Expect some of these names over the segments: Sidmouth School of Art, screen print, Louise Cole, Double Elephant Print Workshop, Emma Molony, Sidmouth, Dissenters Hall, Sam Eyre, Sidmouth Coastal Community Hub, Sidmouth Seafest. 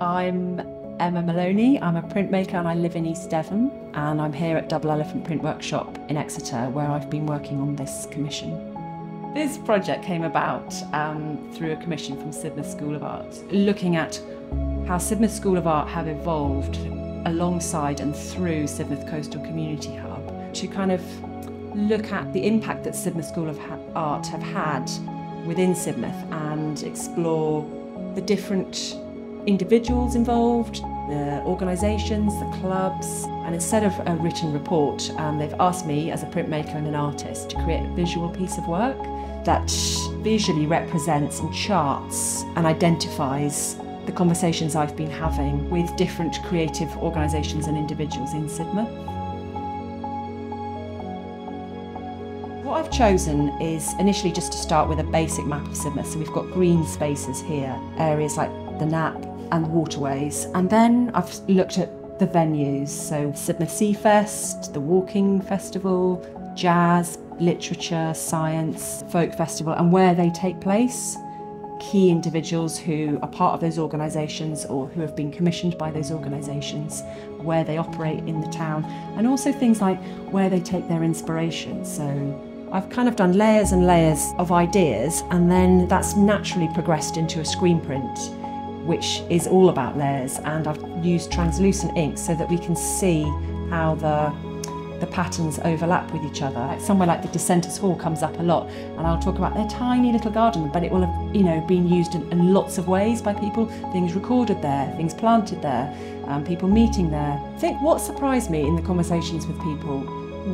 I'm Emma Molony, I'm a printmaker and I live in East Devon, and I'm here at Double Elephant Print Workshop in Exeter where I've been working on this commission. This project came about through a commission from Sidmouth School of Art, looking at how Sidmouth School of Art have evolved alongside and through Sidmouth Coastal Community Hub to kind of look at the impact that Sidmouth School of Art have had within Sidmouth and explore the different individuals involved, the organisations, the clubs, and instead of a written report, they've asked me as a printmaker and an artist to create a visual piece of work that visually represents and charts and identifies the conversations I've been having with different creative organisations and individuals in Sidmouth. What I've chosen is initially just to start with a basic map of Sidmouth, so we've got green spaces here, areas like the Nap and the waterways, and then I've looked at the venues, so Sidmouth Seafest, the Walking Festival, jazz, literature, science, folk festival, and where they take place, key individuals who are part of those organisations or who have been commissioned by those organisations, where they operate in the town, and also things like where they take their inspiration. So I've kind of done layers and layers of ideas, and then that's naturally progressed into a screen print, which is all about layers, and I've used translucent ink so that we can see how the patterns overlap with each other. Somewhere like the Dissenters Hall comes up a lot, and I'll talk about their tiny little garden, but it will have, you know, been used in lots of ways by people, things recorded there, things planted there, people meeting there. I think what surprised me in the conversations with people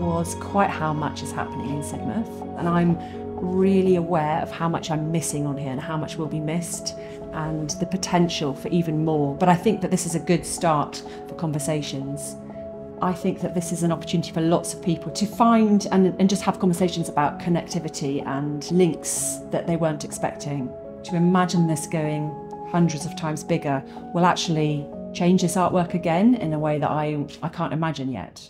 was quite how much is happening in Sidmouth, and I'm really aware of how much I'm missing on here and how much will be missed and the potential for even more. But I think that this is a good start for conversations. I think that this is an opportunity for lots of people to find and just have conversations about connectivity and links that they weren't expecting. To imagine this going hundreds of times bigger will actually change this artwork again in a way that I can't imagine yet.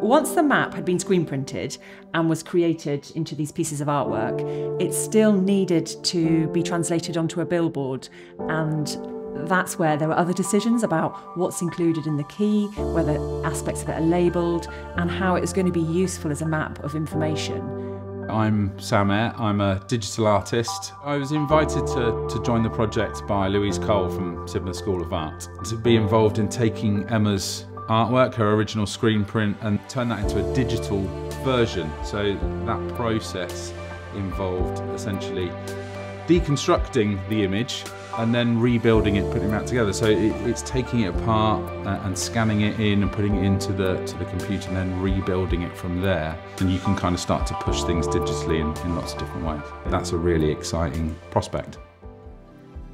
Once the map had been screen printed and was created into these pieces of artwork, it still needed to be translated onto a billboard, and that's where there were other decisions about what's included in the key, whether aspects of it are labelled, and how it was going to be useful as a map of information. I'm Sam Eyre, I'm a digital artist. I was invited to join the project by Louise Cole from Sidmouth School of Art to be involved in taking Emma's artwork, her original screen print, and turn that into a digital version. So that process involved essentially deconstructing the image and then rebuilding it, putting that together. So it's taking it apart and scanning it in and putting it into the computer and then rebuilding it from there. And you can kind of start to push things digitally in lots of different ways. That's a really exciting prospect.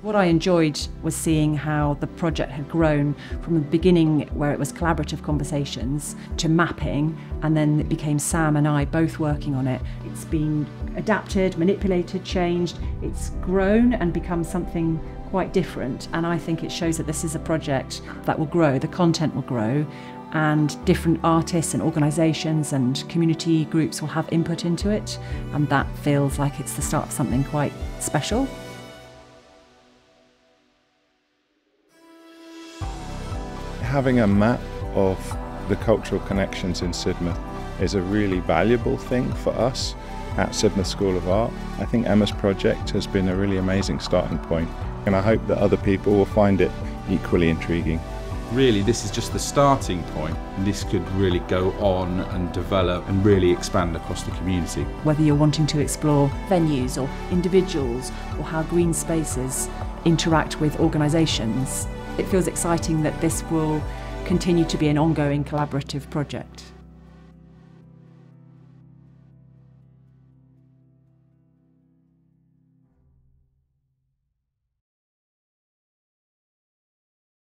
What I enjoyed was seeing how the project had grown from the beginning, where it was collaborative conversations, to mapping, and then it became Sam and I both working on it. It's been adapted, manipulated, changed. It's grown and become something quite different, and I think it shows that this is a project that will grow, the content will grow, and different artists and organisations and community groups will have input into it, and that feels like it's the start of something quite special. Having a map of the cultural connections in Sidmouth is a really valuable thing for us at Sidmouth School of Art. I think Emma's project has been a really amazing starting point, and I hope that other people will find it equally intriguing. Really, this is just the starting point. This could really go on and develop and really expand across the community. Whether you're wanting to explore venues or individuals or how green spaces interact with organisations, it feels exciting that this will continue to be an ongoing collaborative project.